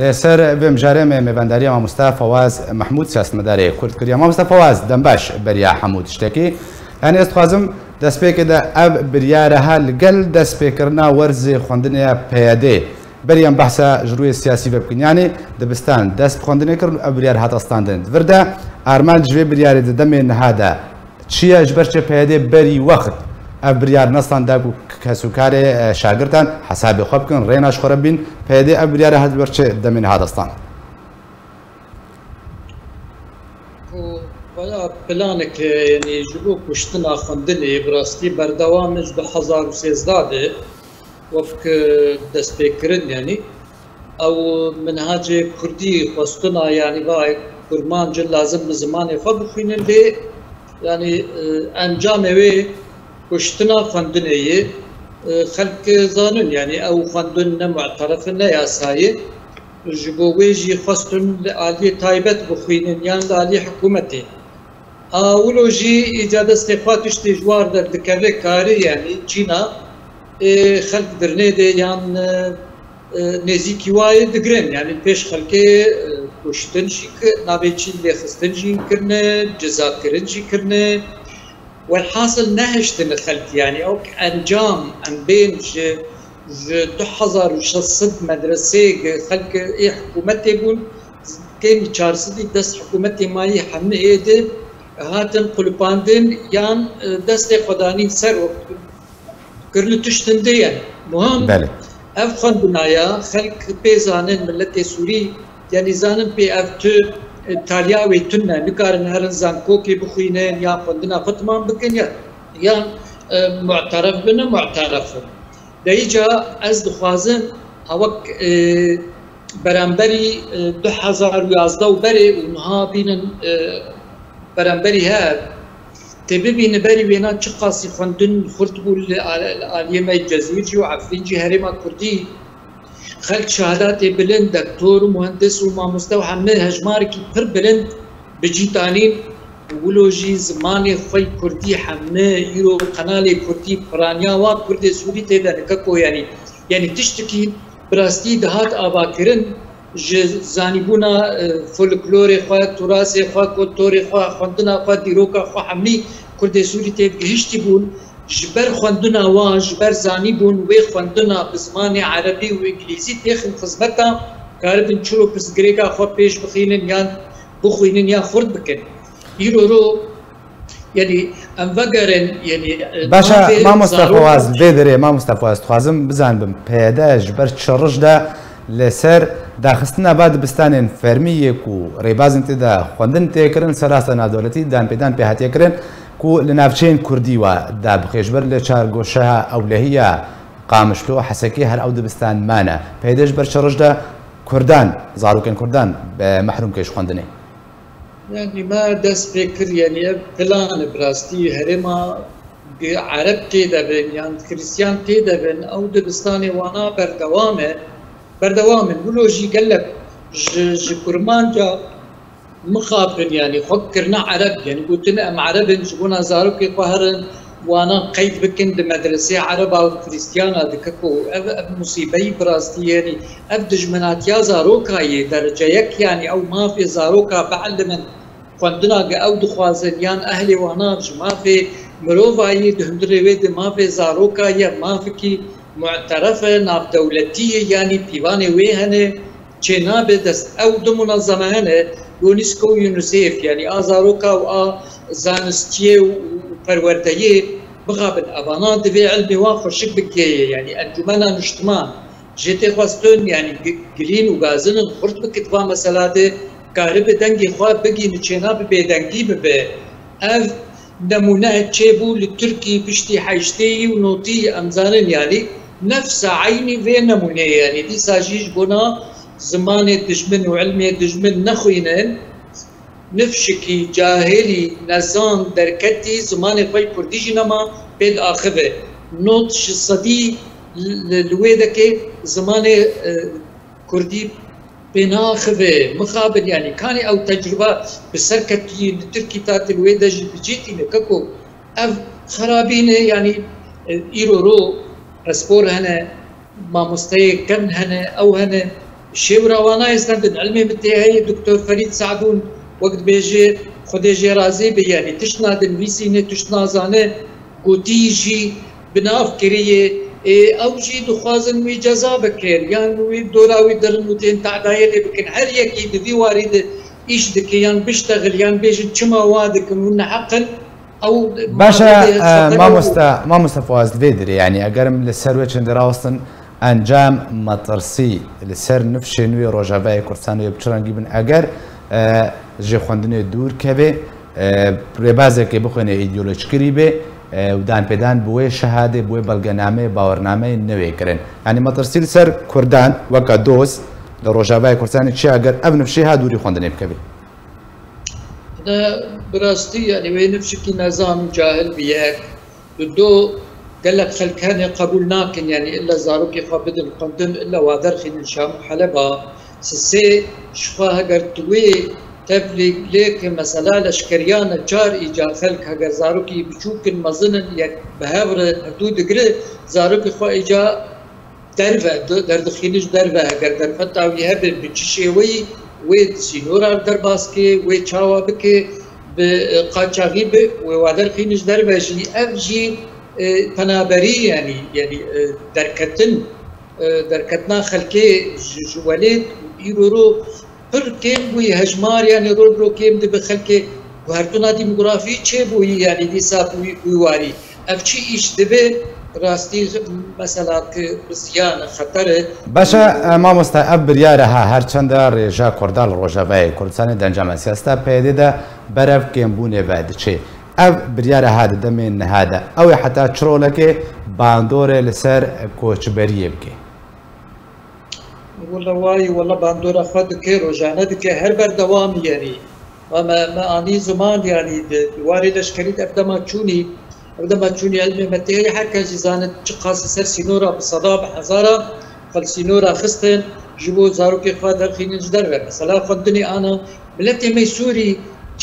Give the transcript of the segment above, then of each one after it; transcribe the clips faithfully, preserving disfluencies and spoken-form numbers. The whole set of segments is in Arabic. ده سر بهم جرمه مبندری ما مصطفى فواز محمود سیاست مداری کرد کریم ما مصطفى فواز دنبش بریا حمود شتکی هنی است خوازم دست پیک ده اب بریا رهال قل دست پیکرنا ورز خواندنیا پیاده بریم بحث جروی سیاسی بکنیم یعنی دبستان دست خواندنی کردن اب بریا رهات استاندند ورده آرمان جوی بریا رد دمین هدا چی اجبارش پیاده بری وقت اب بریا نستان دارو کسکار شاگردان حساب خواب کن ریناش خراب بین پیاده اب بریا رهات برچه دمین هدا استان. ولا بلانك يعني جبو كشتنا خندني براستي بردوام از بحزار وسيزداده وفق دستيكرن يعني او منهاج كردي خستنا يعني باي كرمان جل لازم زمان فبخينن دي يعني انجام وي كشتنا خندني خلق زانن يعني او خندن معترفنا يا ساي جبو ويجي خستن لالي تايبت بخينن يعني لالي حكومتي اولوژی ایجاد استفادهش تجوار در دکه کاری یعنی چینا خلق درنه ده یان نزیکی وای دگرن یعنی پیش خلقه کشتن شیک نابچین لخستن جین کرنه جزا کرن جی کرنه والحاصل نهشتن خلق یعنی او انجام ان بین دو هزار و شصد مدرسه خلق ای حکومت بون کمی چهارصد دست حکومت مایی حمله ایده هاتن قلباندن یان دست خدانی سر و کرلتشتنده یعنی مهم اف خاندنایا خلق پیزانن ملت سوری یعنی زانن پی اف تو تالیا ویتونه نکارن هرن زانکوکی بخوینن یا خاندنا فتمان بکن یا معترف بنا معترفن دیجا از دخوازن هاوک برانبری دو هزار و یازده و بری اونها بینن برانبری ها تببی نبری وینا چه قاسی خواندن خورد بود عالیمه جزویجی و عفرینجی هریما کردی خلق شهادات بلند دکتور و مهندس و مامۆستا و همه هجمارکی پر بلند بجیتانین ولوژی زمانی خوی کردی همه ایرو قنالی کردی پرانیا و کردی سوری تیده نککو یعنی یعنی تشتکی براستی دهات آبا کرن زانیبونا فولکلور خواه، تراس خواه، کلتور خواه، خواندنا خواه، دیروکا خواه، حملی کرد سوری تیب گهشتی بون جبر خواندنا وان، جبر زانیبون و خواندنا بزمان عربی و انگلیزی تیخن خزمتا کاربن چرو پس گریگا خواه پیش بخینن یا بخوینن یا خورد بکن ایرو رو یعنی انوگرن یعنی باشا ما مصطفى فواز بیدره ما مصطفى فواز تخوازم بزن بم پیده جبر چرش ده لسر داخستن آباد بستان فرمیه کو ریبازن تدا خواندن تکرن سراست نادولتی دان پیدان پیهاتی کردن کو لنافچین کردی و دبخش بر لچار گوشه اولهیه قامشلو حسکی هر آود بستان مانه پیداش بر شرج دا کردن زاروکن کردن به محروم کش خواندنی. یعنی ما دست فکر یعنی پلان براستی هرما عرب تیدا بن یعنی کریسیان تیدا بن آود بستان وانا بر دوامه بردوامن ولوجي قال لك جكرمانجا مخافن يعني فكرنا عرب يعني قلت لهم عرب جبونا زاروكي قهرن وانا قيد بكند مدرسه عربه وكريستيانا دككو مصيبه براستي يعني ابدج منات يا زاروكا درجه يك يعني او ما في زاروكا بعلمن قندنا او دخوازن يعني اهلي وانا ما في مروفاي دهندري ويد ما في زاروكا يا ما فيكي معترفه ناب دولتيه يعني بيوان وهنه جناب دست او دو منظمه هنه يونسكو يونسيف يعني ازاروكا و زانستيه وبرورديه بغابن ابانات في علم وخشك بكيه يعني انجمنا اجتماع جيتي خواستون يعني جرين وغازن خرط بكتبه مثلا ده قارب دنگي خوا بگي جناب بيدنگي به اف نمونه چبو لتركي بشتي حيشتي ونوتي امزانن يعني نفس عيني في نمونه يعني دي ساجيج بنا زمان دجمن وعلمي دجمن نخوينن نفشكي جاهلي نزان دركتي زمان خوي كرديجي نما بيد آخره نوت شصدي لويدكي زمان كردي بناخذه مخابر يعني كان او تجربه بسركتي تركي تاعت الويدج بجيتي ككو اف خرابينه يعني ايرو رو اسبور هنا ما مستيقن هنا او هنا الشاورة وانا يستنتج علمي مثل هي الدكتور فريد سعدون وقت بيجي خدي جي رازي بي يعني تشنا دنويسينه تشنا زانه قوتي جي بناف كريه او جي دخوازن وي جزا بكير يعني وي دوراوي درنوتين تعدايل بكن هر يكي دي وارد ايش دكيان بيشتغل يعني بيجي تشما وادك من حقل او باشا ما مستا ما مستا فواز الفيدري يعني اقرم للسرويتش دراوستن انجام مطرسي لسر نفشنوي روجافاي كردستانوي بچرانگی بن اگر جه خواندنی دور که به ربازه که بخونه ایدئولوژیکی به و دان پدان بوی شهاده بوی بلگنامه باورنامه نوی کرن یعنی مترسیل سر کردان و کدوس در روجاوای کردستان چی اگر ابن شیها دوری خواندنی بکبی براستی یعنی وی نفش کی نظام جاهل بیه دو قالك خلكاني قبول ناكن يعني الا زاروك يقابد القندم الا وادرخي الشام حلبا سسي شفاها قرطوي تفليك ليك مثلا لشكريان الجار ايجا خلك هاجر زاروكي بشوكن مظنن يك بهبر هدو دقري زاروكي خو ايجا درفه دردخينش درفه هاجر درفه تاوي هبر بجشيوي وي سينورا درباسكي وي تشاوا بكي بقاچاغي بي وادرخينش درفه جي اف جي تنابري يعني يعني دركتن دركتنا خلكي جواليد يرورو بركين بوي هجمار يعني رول بروكيم دي بخلكي وهرتونا ديموغرافي تشي بوي يعني دي سابوي بواري افشي ايش دبي راستي مثلا بزيان خطر باشا ما مستعب بريارها هرچند رجا كردال روجاوي كردستان دنجام سياستا پيدي ده برف كيم بونه بعد چي اب بريار هذا دمين هذا او حتى تشرولك باندوره لسر كوتشبريه بكي والله واي والله باندوره خدك رجعنتك هر بر دوام يعني وما ما اني زمان يعني دواري لشكريت ابدما تشوني ابدما تشوني علمي متيري حكا جزانه تشقاس سر سينوره بصداب حزاره فالسينوره خستن جبو زاروكي قادر خين جدر مثلا خدني انا بلاتي ميسوري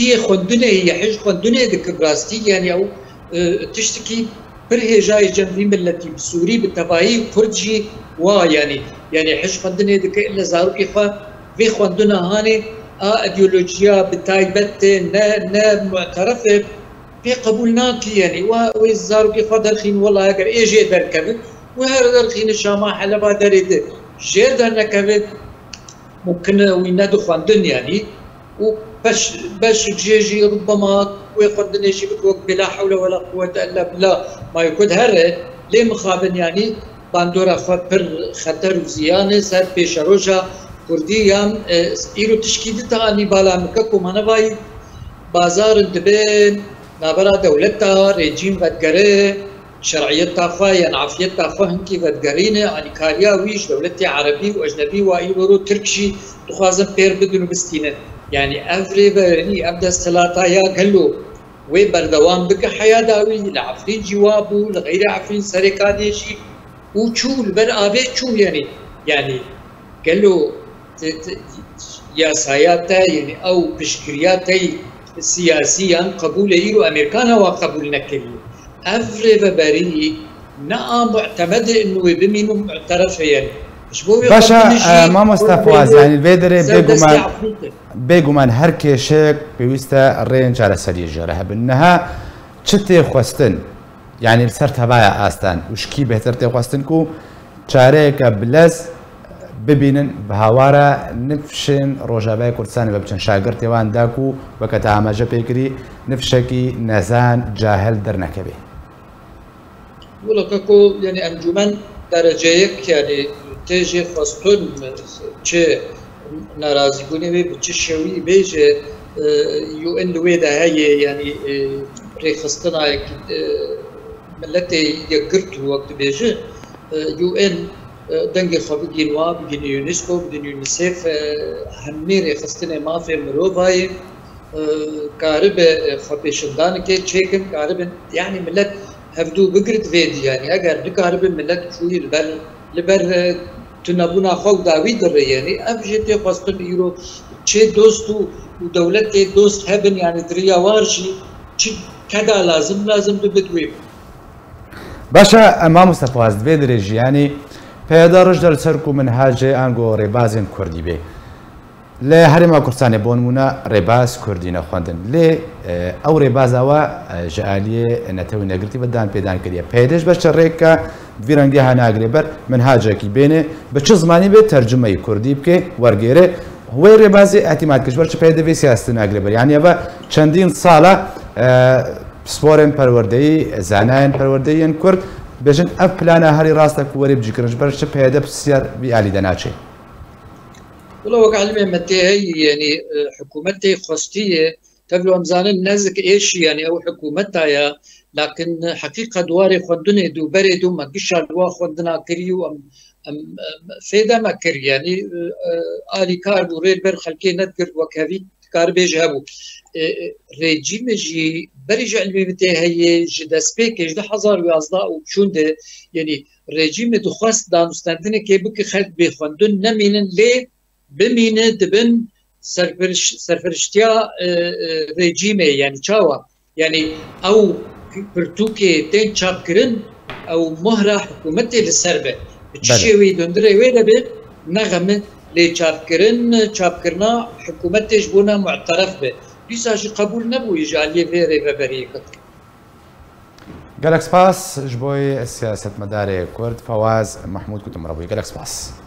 چی خوندنه یا حج خوندنه دک براستی یعنی او تشتکی پر هجای جمهوری ملتی سوری به تبایی کردجی وا یعنی یعنی حج خوندنه دک الا زاروکی خوا وی خوندنه هانه ایدئولوژیا به تایبت نه نه معترفه به قبول ناکی یعنی و وی زاروکی خوا درخین والله اگر ایجی درکبه و هر درخین شما حلبا درده جیر درنکبه ممکنه وی ندو خوندن یعنی و باش باش جيجي ربما ويقدني شي بكوك بلا حول ولا قوه الا بالله ما يكون هر لي مخابن يعني باندورا فبر خطر وزيانه سر بيشروجا كردي يام ايرو تشكيل تاني بالا مككم انا باي بازار دبن نابرا دولتا ريجيم بدغري شرعيه طافاي عافيه طافه كي بدغرينه يعني كاريا ويش دولتي عربي واجنبي وايرو تركشي تخازن بير بدون بستينه يعني افري برني ابدا السلاطه يا قالو وي بردوام بك حياه داوي لعفرين جوابو لغير عفرين سركاديشي وشول بر ابي شول يعني يعني قالو يا سياتا يعني او بشكرياتي سياسيا قبول ايرو امريكانا وقبول نكلي افري بري نا معتمد انه بمنو معترف يعني باشا ما مستفواز يعني البدري بيجومان بيجومان هر كيشك بيوستا رينج على سريجة رهب إنها شتى خواستن يعني السرت هبايا أستان وش كي بهترتى خواستنكو شاريك بلز ببينن بهوارا نفشن روجاباي كردستاني ببشن شاقر تيوان داكو وكتا عماجة بيكري نفشكي نزان جاهل درنكبي ولكاكو يعني أنجمان درجيك يعني تجه خواستن چه ناراضیگونی به چه شوی بیجه یو ان دوی ده هایی یعنی ریخستن های ملت یکرد وقت بیجه یو ان دنگ خوابی گینوا بگین یونسکو بگین یونیسف همی ریخستن مافی مروف های کارب خوابیشندان که چیکن کارب یعنی ملت هفدو بگرد وید یعنی اگر نکارب ملت چوی البر لبر تنابونا خو داوی در یعنی افجته خواستن ایرو چه دوست و دولت دوست هبن یعنی دریا وارشی چه کدا لازم لازم دو بدویم باشا امام مصطفی از دوی درجه یعنی پیدارش در سرکو منهاج انگو ربازن کردی به له هرما کردستان بونمونا رباز کردی نخواندن له او رباز او جالی نتوی نگرتی بدان پیدان کردی پیدش بشه ریکا ویرنگی ها ناگریبر منهاجه کی بینه به چه زمانی به ترجمه کردی که ورگیره هو رباز اعتماد کشور چه پیدا وی سیاست ناگریبر یعنی با چندین ساله سپورن پروردهی زنان پروردهی کرد بجن اف پلانه هری راسته کوری بجکرنش برش چه پیدا بسیار بیالی دناچه والله وكعلمي متى يعني حكومتي خاصية تبلو أمزان نزك إيش يعني أو حكومتها يا لكن حقيقة دواري خدنا دو بريدو ما كيش دوا خدنا كريو أم أم فيدا ما كري يعني آلي كاربو ريل بر خلكي نذكر وكهذي كاربي جابو رجيم جي برجع علمي متى هي جداس بيك جد حزار وأصداء وشونده يعني رجيم دخواست دانستندنه كيبك خد بيخوندن نمينن ليه بمینه دبن سرفرش سرفرشتیا رژیمه یعنی چاوا یعنی او پرتوکه تن چاپ کرن او مهره حکومتی لسربه چی وی دندره وی لبه نغمه لی چاپ کرن چاپ کرنا حکومتش بونا معترف به بیساش قبول نبوی جالی ویره ببری کت گلکس پاس جبوی سیاست مدار کرد فواز محمود کتم ربوی گلکس پاس